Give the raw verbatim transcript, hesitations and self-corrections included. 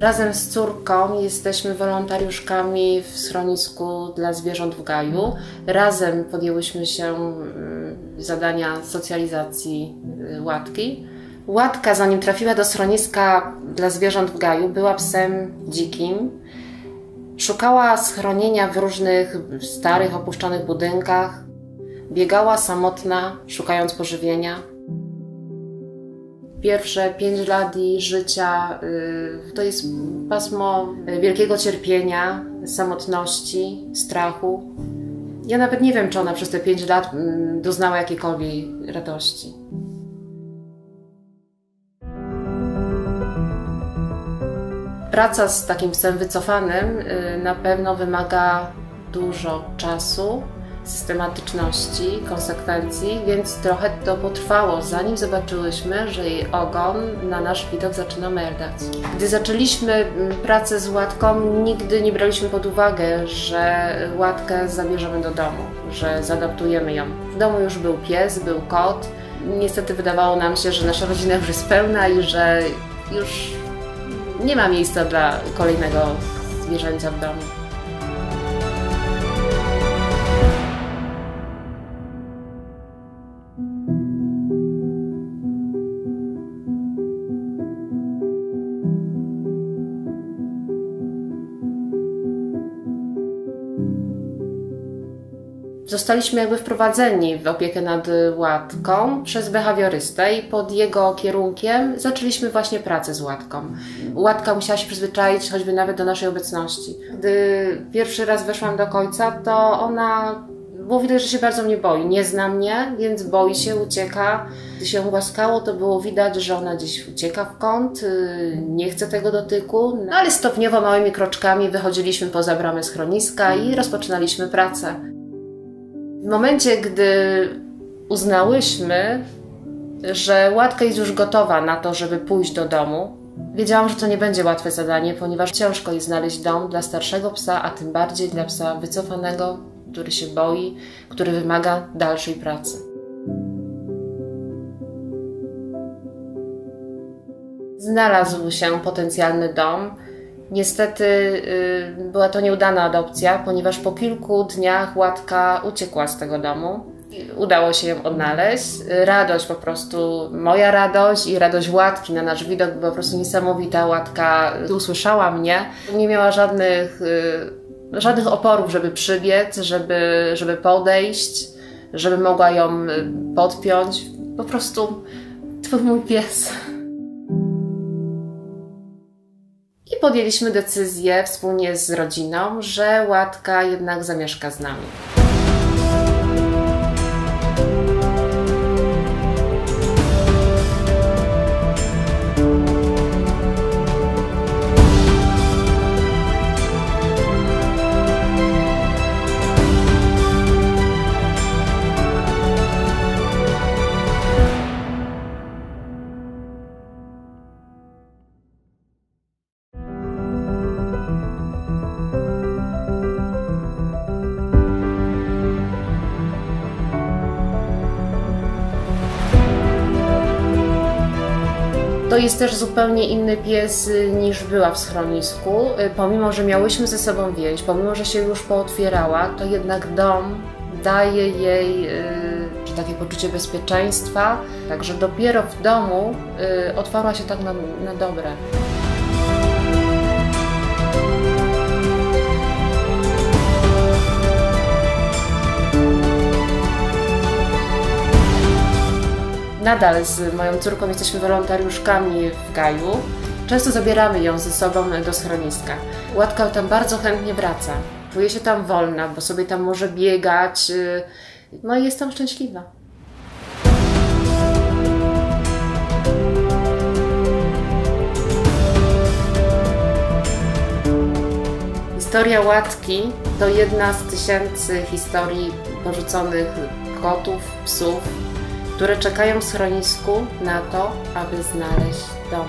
Razem z córką jesteśmy wolontariuszkami w schronisku dla zwierząt w Gaju. Razem podjęłyśmy się zadania socjalizacji Łatki. Łatka, zanim trafiła do schroniska dla zwierząt w Gaju, była psem dzikim. Szukała schronienia w różnych starych, opuszczonych budynkach. Biegała samotna, szukając pożywienia. Pierwsze pięć lat jej życia to jest pasmo wielkiego cierpienia, samotności, strachu. Ja nawet nie wiem, czy ona przez te pięć lat doznała jakiejkolwiek radości. Praca z takim psem wycofanym na pewno wymaga dużo czasu, systematyczności, konsekwencji, więc trochę to potrwało, zanim zobaczyłyśmy, że jej ogon na nasz widok zaczyna merdać. Gdy zaczęliśmy pracę z Łatką, nigdy nie braliśmy pod uwagę, że Łatkę zabierzemy do domu, że zaadoptujemy ją. W domu już był pies, był kot. Niestety wydawało nam się, że nasza rodzina już jest pełna i że już nie ma miejsca dla kolejnego zwierzęcia w domu. Zostaliśmy jakby wprowadzeni w opiekę nad Łatką przez behawiorystę i pod jego kierunkiem zaczęliśmy właśnie pracę z Łatką. Łatka musiała się przyzwyczaić choćby nawet do naszej obecności. Gdy pierwszy raz weszłam do kojca, to ona, było widać, że się bardzo mnie boi. Nie zna mnie, więc boi się, ucieka. Gdy się ją głaskało, to było widać, że ona gdzieś ucieka w kąt, nie chce tego dotyku. No ale stopniowo, małymi kroczkami wychodziliśmy poza bramę schroniska i rozpoczynaliśmy pracę. W momencie, gdy uznałyśmy, że Łatka jest już gotowa na to, żeby pójść do domu, wiedziałam, że to nie będzie łatwe zadanie, ponieważ ciężko jest znaleźć dom dla starszego psa, a tym bardziej dla psa wycofanego, który się boi, który wymaga dalszej pracy. Znalazł się potencjalny dom. Niestety yy, była to nieudana adopcja, ponieważ po kilku dniach Łatka uciekła z tego domu. Udało się ją odnaleźć. Radość po prostu, moja radość i radość Łatki na nasz widok była po prostu niesamowita. Łatka usłyszała mnie, nie miała żadnych, yy, żadnych oporów, żeby przybiec, żeby, żeby podejść, żeby mogła ją podpiąć. Po prostu to był mój pies. Podjęliśmy decyzję wspólnie z rodziną, że Łatka jednak zamieszka z nami. To jest też zupełnie inny pies niż była w schronisku. Pomimo, że miałyśmy ze sobą więź, pomimo, że się już pootwierała, to jednak dom daje jej yy, takie poczucie bezpieczeństwa. Także dopiero w domu yy, otwarła się tak na, na dobre. Nadal z moją córką jesteśmy wolontariuszkami w Gaju. Często zabieramy ją ze sobą do schroniska. Łatka tam bardzo chętnie wraca. Czuje się tam wolna, bo sobie tam może biegać. No i jest tam szczęśliwa. Historia Łatki to jedna z tysięcy historii porzuconych kotów, psów, które czekają w schronisku na to, aby znaleźć dom.